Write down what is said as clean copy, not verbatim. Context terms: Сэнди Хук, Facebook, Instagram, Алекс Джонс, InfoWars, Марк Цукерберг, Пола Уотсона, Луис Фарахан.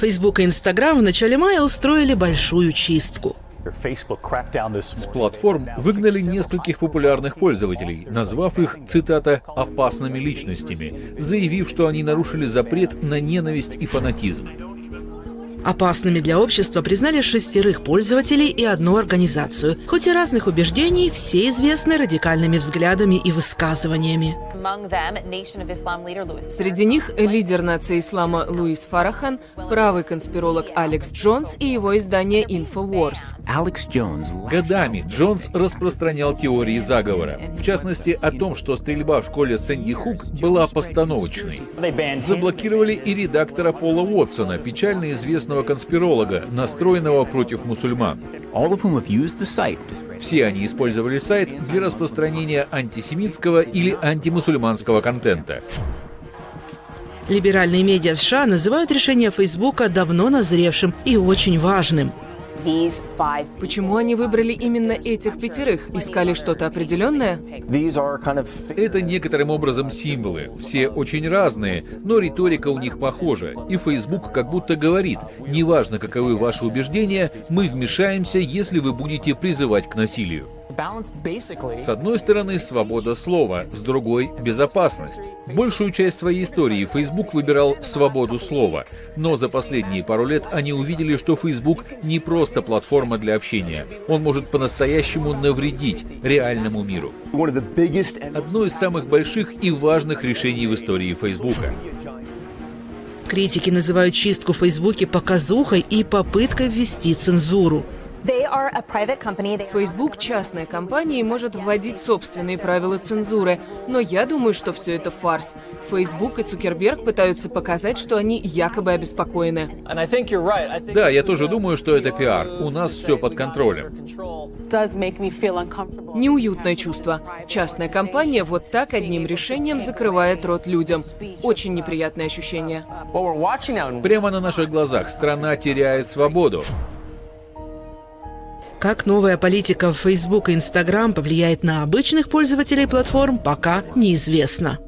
Facebook и Instagram в начале мая устроили большую чистку. С платформ выгнали нескольких популярных пользователей, назвав их, цитата, «опасными личностями», заявив, что они нарушили запрет на ненависть и фанатизм. Опасными для общества признали 6 пользователей и 1 организацию, хоть и разных убеждений, все известны радикальными взглядами и высказываниями. Среди них лидер нации ислама Луис Фарахан, правый конспиролог Алекс Джонс и его издание InfoWars. Годами Джонс распространял теории заговора, в частности о том, что стрельба в школе Сэнди Хук была постановочной. Заблокировали и редактора Пола Уотсона, печально известного конспиролога, настроенного против мусульман. Все они использовали сайт для распространения антисемитского или антимусульманского контента. Либеральные медиа в США называют решение Фейсбука давно назревшим и очень важным. Почему они выбрали именно этих 5? Искали что-то определенное? Это некоторым образом символы. Все очень разные, но риторика у них похожа. И Facebook как будто говорит, неважно, каковы ваши убеждения, мы вмешаемся, если вы будете призывать к насилию. С одной стороны, свобода слова, с другой — безопасность. Большую часть своей истории Facebook выбирал свободу слова, но за последние пару лет они увидели, что Facebook не просто платформа для общения, он может по-настоящему навредить реальному миру. Одно из самых больших и важных решений в истории Facebook. Критики называют чистку в Facebook показухой и попыткой ввести цензуру. Facebook – частная компания и может вводить собственные правила цензуры. Но я думаю, что все это фарс. Facebook и Цукерберг пытаются показать, что они якобы обеспокоены. Да, я тоже думаю, что это пиар. У нас все под контролем. Неуютное чувство. Частная компания вот так одним решением закрывает рот людям. Очень неприятное ощущение. Прямо на наших глазах страна теряет свободу. Как новая политика в Facebook и Instagram повлияет на обычных пользователей платформ, пока неизвестно.